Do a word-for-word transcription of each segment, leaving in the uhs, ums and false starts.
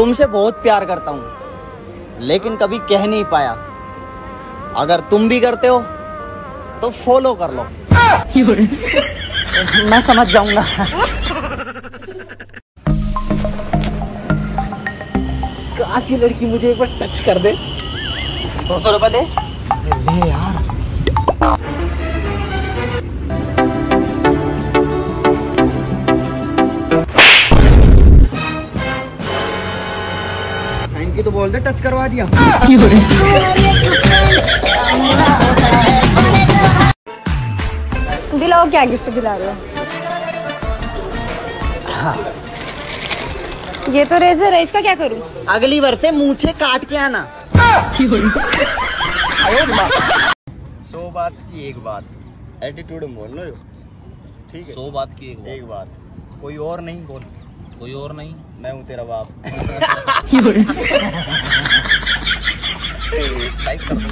तुमसे बहुत प्यार करता हूँ लेकिन कभी कह नहीं पाया। अगर तुम भी करते हो तो फॉलो कर लो, मैं समझ जाऊंगा। काश ये लड़की मुझे एक बार टच कर दे। दो सौ रुपये दे ले यार। थैंक यू तो बोल दे, टच करवा दिया। दिलाओ, क्या गिफ्ट दिला रहे हो? हाँ। ये तो रेजर है, इसका क्या करूं? अगली बार से मूंछे काट के आना। सो बात की एक बात, एटीट्यूड में बोल लो जो ठीक है। सो बात की एक बात, एक बात कोई और नहीं बोल, कोई और नहीं, मैं हूँ तेरा बाप। लाइक कर दो।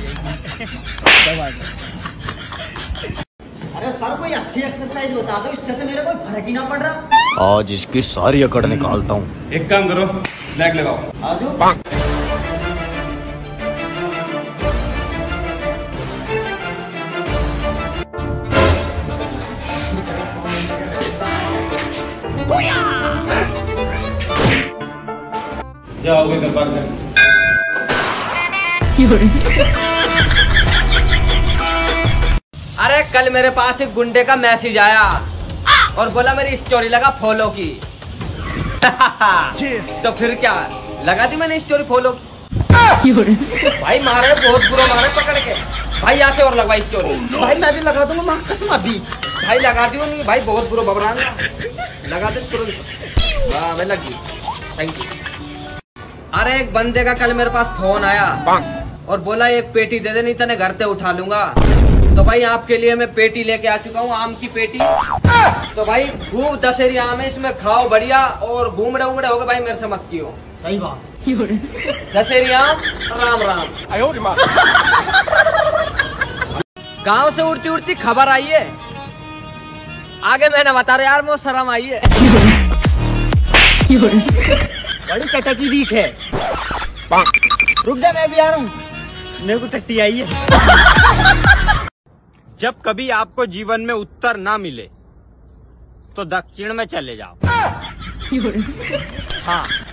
अरे सर कोई अच्छी एक्सरसाइज बता दो, इससे तो मेरे को फर्क ही ना पड़ रहा। आज इसकी सारी अकड़ निकालता हूँ। एक काम करो, ब्लैक लगाओ। आज जाओगे घर पर। अरे कल मेरे पास एक गुंडे का मैसेज आया और बोला मेरी स्टोरी लगा फॉलो की। तो फिर क्या लगा दी मैंने स्टोरी फॉलो की। भाई मारे बहुत बुरा, मारे पकड़ के भाई, यहाँ से और लगवाई स्टोरी। भाई मैं भी लगा दूंगा, मां कसम अभी भाई लगा दी नहीं भाई, बहुत बुरा बबरान लगा दे तुरंत। हाँ मैं लगी, थैंक यू। अरे एक बंदे का कल मेरे पास फोन आया और बोला एक पेटी दे दे नहीं तने घर से उठा लूंगा। तो भाई आपके लिए मैं पेटी लेके आ चुका हूँ, आम की पेटी। तो भाई खूब दशहरी आम है, इसमें खाओ बढ़िया और घूमड़े उमड़े होगा भाई, मेरे से मत कियो। सही बात, दशहरी आम। राम राम। गांव से उड़ती उड़ती खबर आई है, आगे मैं ना बता रहा यार, मुझे शर्म आई है। बड़ी चटकी दीख है, रुक जा मैं भी आ रहा हूँ, मेरे को टट्टी आई है। जब कभी आपको जीवन में उत्तर ना मिले तो दक्षिण में चले जाओ। हाँ।